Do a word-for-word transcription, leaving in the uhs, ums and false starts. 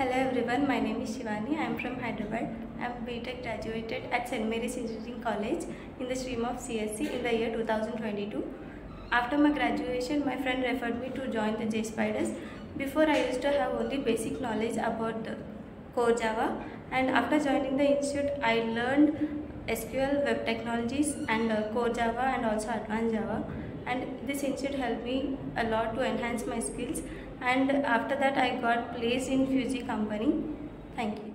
Hello everyone, my name is Shivani. I am from Hyderabad. I am B.TECH graduated at Saint Mary's Institution College in the stream of C S E in the year two thousand twenty-two. After my graduation, my friend referred me to join the JSpiders. Before, I used to have only basic knowledge about the core Java, and after joining the institute, I learned S Q L, web technologies, and uh, core Java and also advanced Java. And this institute helped me a lot to enhance my skills. And after that, I got placed in F E U company. Thank you.